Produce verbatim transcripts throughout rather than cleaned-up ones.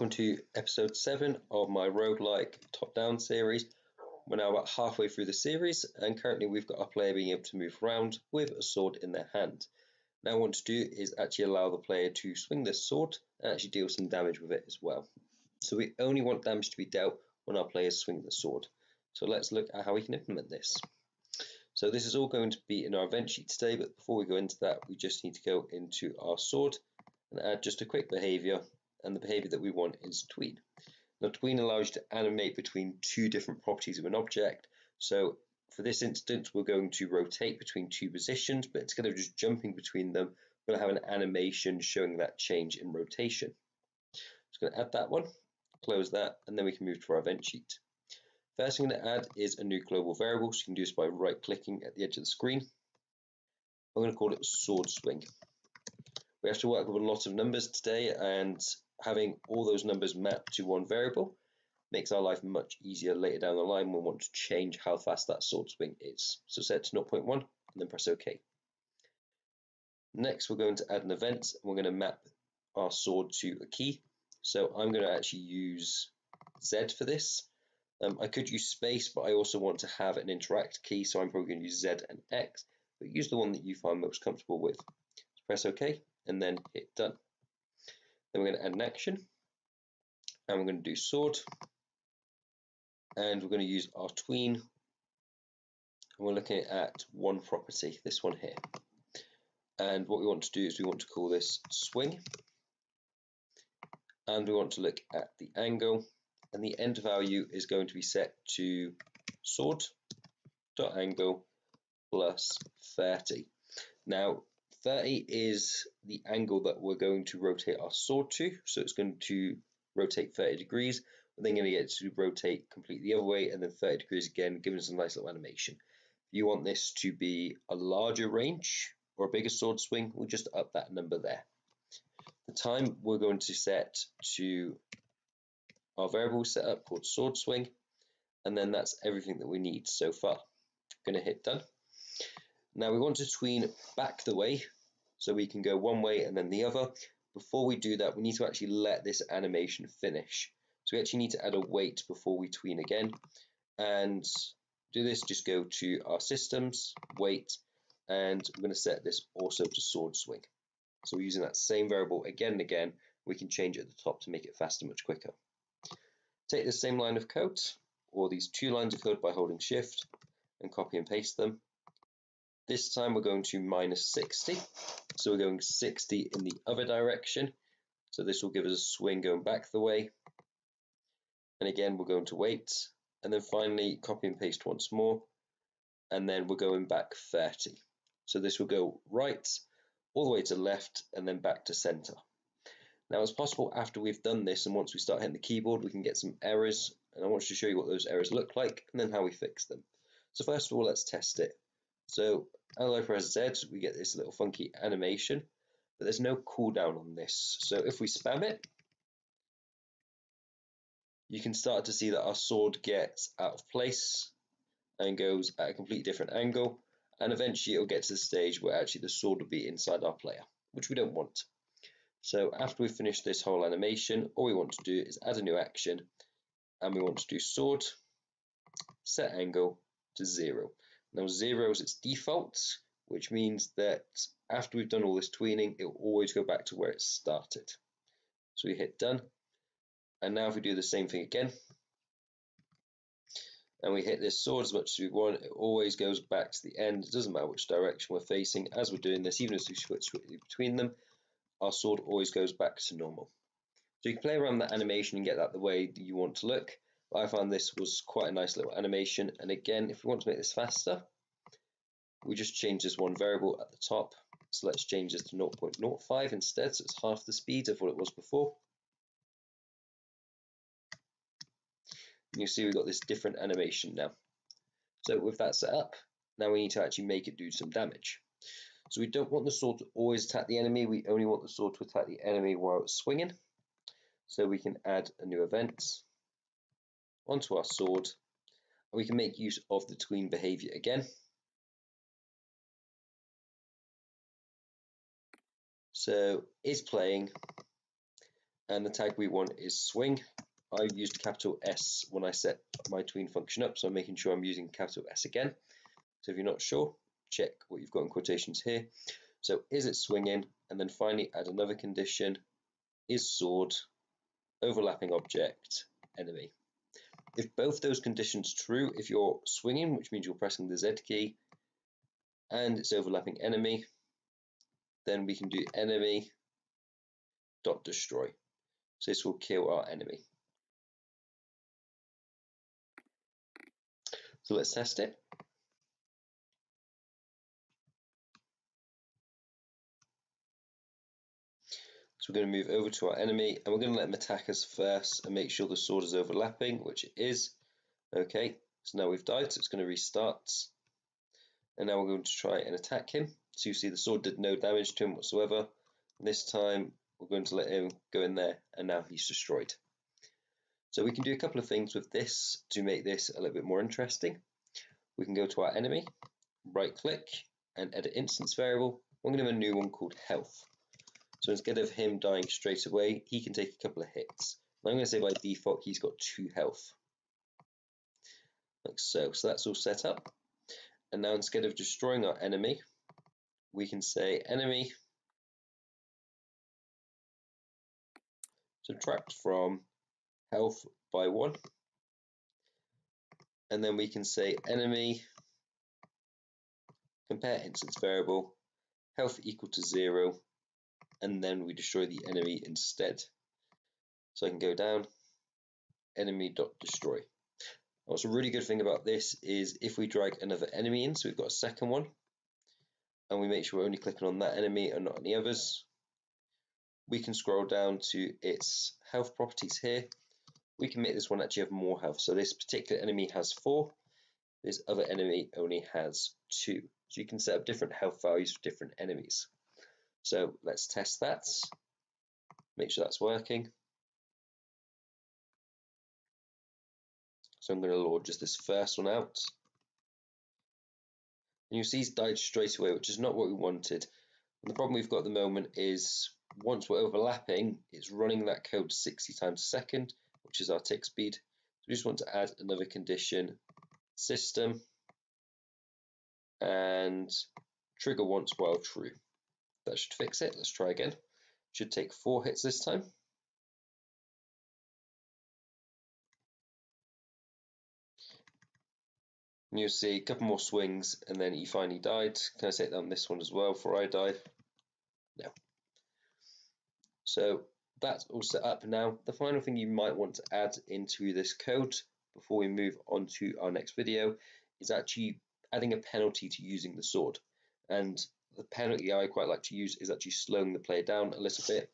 welcome to episode seven of my roguelike top-down series. We're now about halfway through the series, and currently we've got our player being able to move around with a sword in their hand. Now what I want to do is actually allow the player to swing this sword and actually deal some damage with it as well. So we only want damage to be dealt when our players swing the sword. So let's look at how we can implement this. So this is all going to be in our event sheet today, but before we go into that, we just need to go into our sword and add just a quick behavior, and the behavior that we want is tween. Now tween allows you to animate between two different properties of an object. So for this instance, we're going to rotate between two positions, but instead of just jumping between them, we're going to have an animation showing that change in rotation. Just going to add that one, close that, and then we can move to our event sheet. First thing I'm going to add is a new global variable, so you can do this by right-clicking at the edge of the screen. I'm going to call it sword swing. We have to work with a lot of numbers today, and having all those numbers mapped to one variable makes our life much easier later down the line when we want to change how fast that sword swing is. So set to zero point one and then press OK. Next we're going to add an event, and we're going to map our sword to a key. So I'm going to actually use Z for this. Um, I could use space, but I also want to have an interact key, so I'm probably going to use Z and X, but use the one that you find most comfortable with. So press OK and then hit done. Then we're going to add an action, and we're going to do sword, and we're going to use our tween, and we're looking at one property, this one here. And what we want to do is we want to call this swing, and we want to look at the angle, and the end value is going to be set to sword.angle plus thirty. Now thirty is the angle that we're going to rotate our sword to, so it's going to rotate thirty degrees, we're then going to get it to rotate completely the other way, and then thirty degrees again, giving us a nice little animation. If you want this to be a larger range or a bigger sword swing, we'll just up that number there. The time we're going to set to our variable set up called sword swing, and then that's everything that we need so far. I'm going to hit done. Now we want to tween back the way, so we can go one way and then the other. Before we do that, we need to actually let this animation finish. So we actually need to add a wait before we tween again. And do this, just go to our systems, wait, and I'm going to set this also to sword swing. So we're using that same variable again and again. We can change it at the top to make it faster, much quicker. Take the same line of code, or these two lines of code by holding shift, and copy and paste them. This time we're going to minus sixty, so we're going sixty in the other direction, so this will give us a swing going back the way, and again we're going to wait, and then finally copy and paste once more, and then we're going back thirty. So this will go right, all the way to left, and then back to center. Now it's possible after we've done this, and once we start hitting the keyboard, we can get some errors, and I want to show you what those errors look like and then how we fix them. So first of all, let's test it. So as I press Z, we get this little funky animation, but there's no cooldown on this. So if we spam it, you can start to see that our sword gets out of place and goes at a completely different angle, and eventually it'll get to the stage where actually the sword will be inside our player, which we don't want. So after we've finished this whole animation, all we want to do is add a new action, and we want to do sword, set angle to zero. Now zero is its default, which means that after we've done all this tweening, it will always go back to where it started. So we hit done, and now if we do the same thing again, and we hit this sword as much as we want, it always goes back to the end. It doesn't matter which direction we're facing as we're doing this, even as we switch between them, our sword always goes back to normal. So you can play around that animation and get that the way that you want to look. I found this was quite a nice little animation, and again, if we want to make this faster, we just change this one variable at the top. So let's change this to zero point zero five instead, so it's half the speed of what it was before. And you see we've got this different animation now. So with that set up, now we need to actually make it do some damage. So we don't want the sword to always attack the enemy, we only want the sword to attack the enemy while it's swinging. So we can add a new event onto our sword, and we can make use of the tween behavior again. So is playing, and the tag we want is swing. I've used capital S when I set my tween function up, so I'm making sure I'm using capital S again. So if you're not sure, check what you've got in quotations here. So is it swinging? And then finally add another condition, is sword, overlapping object, enemy. If both those conditions true, if you're swinging, which means you're pressing the Z key, and it's overlapping enemy, then we can do enemy dot destroy. So this will kill our enemy. So let's test it. So we're going to move over to our enemy, and we're going to let them attack us first and make sure the sword is overlapping, which it is. Okay, so now we've died, so it's going to restart. And now we're going to try and attack him. So you see the sword did no damage to him whatsoever. This time we're going to let him go in there, and now he's destroyed. So we can do a couple of things with this to make this a little bit more interesting. We can go to our enemy, right click, and edit instance variable. I'm going to have a new one called health. So instead of him dying straight away, he can take a couple of hits. And I'm going to say by default, he's got two health. Like so. So that's all set up. And now instead of destroying our enemy, we can say enemy subtract from health by one. And then we can say enemy compare instance variable health equal to zero. And then we destroy the enemy instead. So I can go down, enemy.destroy. What's a really good thing about this is if we drag another enemy in, so we've got a second one, and we make sure we're only clicking on that enemy and not on the others, we can scroll down to its health properties here. We can make this one actually have more health. So this particular enemy has four, this other enemy only has two. So you can set up different health values for different enemies. So let's test that, make sure that's working. So I'm going to load just this first one out. And you see he's died straight away, which is not what we wanted. And the problem we've got at the moment is once we're overlapping, it's running that code sixty times a second, which is our tick speed. So we just want to add another condition, system, and trigger once while true. That should fix it. Let's try again. Should take four hits this time. And you'll see a couple more swings, and then he finally died. Can I take down this one as well before I die? No. So that's all set up. Now, the final thing you might want to add into this code before we move on to our next video is actually adding a penalty to using the sword. And the penalty I quite like to use is actually slowing the player down a little bit.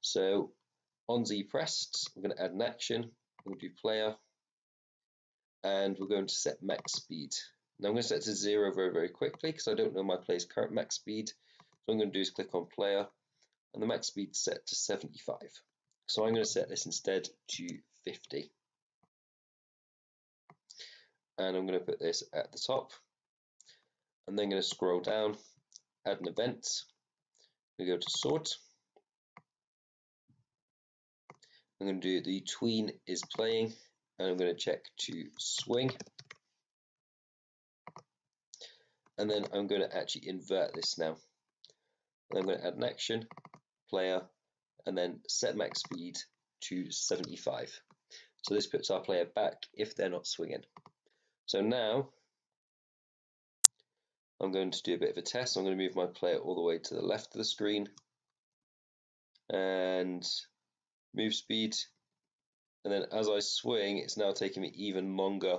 So on Z pressed, we're going to add an action. We'll do player, and we're going to set max speed. Now I'm going to set it to zero very, very quickly because I don't know my player's current max speed. So what I'm going to do is click on player, and the max speed is set to seventy-five. So I'm going to set this instead to fifty. And I'm going to put this at the top, and then I'm going to scroll down. Add an event, we go to sort. I'm going to do the tween is playing, and I'm going to check to swing. And then I'm going to actually invert this now. And I'm going to add an action, player, and then set max speed to seventy-five. So this puts our player back if they're not swinging. So now I'm going to do a bit of a test. I'm going to move my player all the way to the left of the screen and move speed. And then as I swing, it's now taking me even longer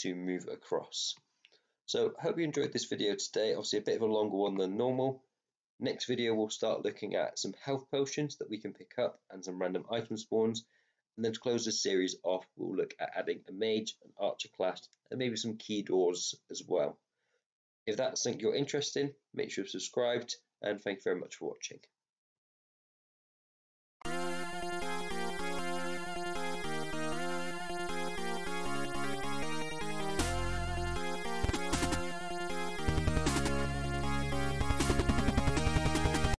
to move across. So I hope you enjoyed this video today. Obviously a bit of a longer one than normal. Next video, we'll start looking at some health potions that we can pick up and some random item spawns. And then to close this series off, we'll look at adding a mage, an archer class, and maybe some key doors as well. If that's something you're interested in, make sure you're subscribed, and thank you very much for watching.